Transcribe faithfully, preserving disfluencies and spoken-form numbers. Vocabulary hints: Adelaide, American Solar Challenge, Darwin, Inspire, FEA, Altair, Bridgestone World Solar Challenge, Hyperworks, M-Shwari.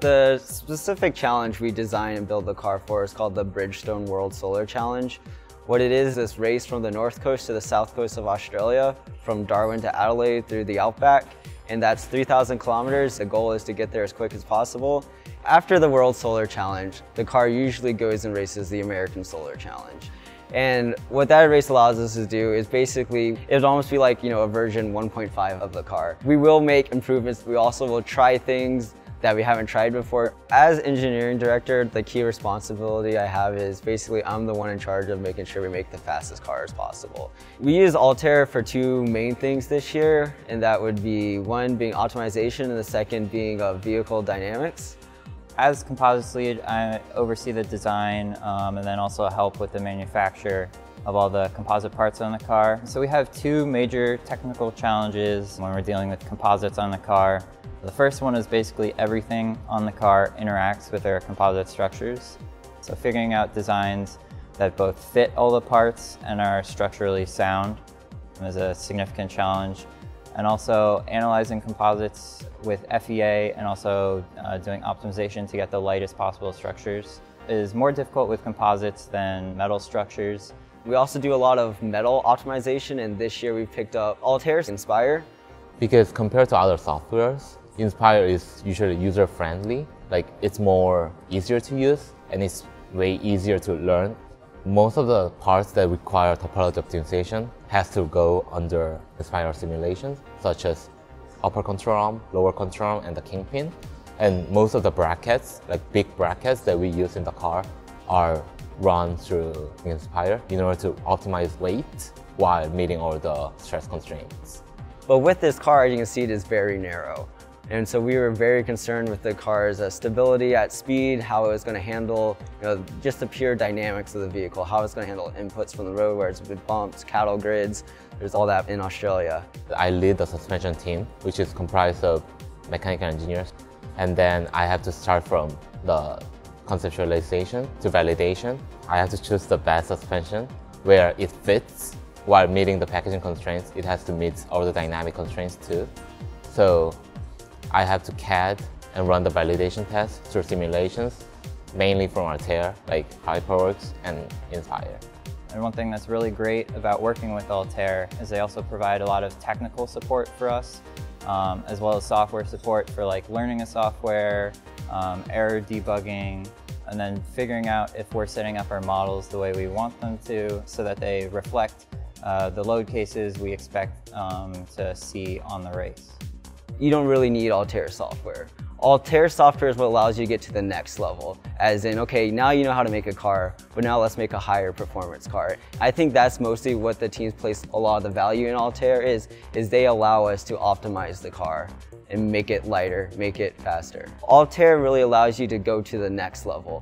The specific challenge we design and build the car for is called the Bridgestone World Solar Challenge. What it is, this race from the north coast to the south coast of Australia, from Darwin to Adelaide through the outback, and that's three thousand kilometers. The goal is to get there as quick as possible. After the World Solar Challenge, the car usually goes and races the American Solar Challenge. And what that race allows us to do is basically, it would almost be like, you know, a version one point five of the car. We will make improvements. We also will try things that we haven't tried before. As engineering director, the key responsibility I have is basically I'm the one in charge of making sure we make the fastest cars possible. We use Altair for two main things this year, and that would be one being optimization and the second being uh, vehicle dynamics. As composites lead, I oversee the design um, and then also help with the manufacture of all the composite parts on the car. So we have two major technical challenges when we're dealing with composites on the car. The first one is basically everything on the car interacts with our composite structures. So figuring out designs that both fit all the parts and are structurally sound is a significant challenge. And also analyzing composites with F E A and also uh, doing optimization to get the lightest possible structures is more difficult with composites than metal structures. We also do a lot of metal optimization, and this year we picked up Altair's Inspire. Because compared to other softwares, Inspire is usually user-friendly. Like, it's more easier to use and it's way easier to learn. Most of the parts that require topology optimization has to go under Inspire simulations, such as upper control arm, lower control arm, and the kingpin. And most of the brackets, like big brackets that we use in the car, are run through Inspire in order to optimize weight while meeting all the stress constraints. But with this car, you can see it is very narrow. And so we were very concerned with the car's uh, stability at speed, how it was going to handle, you know, just the pure dynamics of the vehicle, how it's going to handle inputs from the road, where it's with bumps, cattle grids, there's all that in Australia. I lead the suspension team, which is comprised of mechanical engineers. And then I have to start from the conceptualization to validation. I have to choose the best suspension where it fits while meeting the packaging constraints. It has to meet all the dynamic constraints too. So I have to C A D and run the validation tests through simulations, mainly from Altair, like Hyperworks and Inspire. And one thing that's really great about working with Altair is they also provide a lot of technical support for us, um, as well as software support for like learning a software, um, error debugging, and then figuring out if we're setting up our models the way we want them to so that they reflect uh, the load cases we expect um, to see on the race. You don't really need Altair software. Altair software is what allows you to get to the next level. As in, okay, now you know how to make a car, but now let's make a higher performance car. I think that's mostly what the teams place a lot of the value in Altair is, is they allow us to optimize the car and make it lighter, make it faster. Altair really allows you to go to the next level.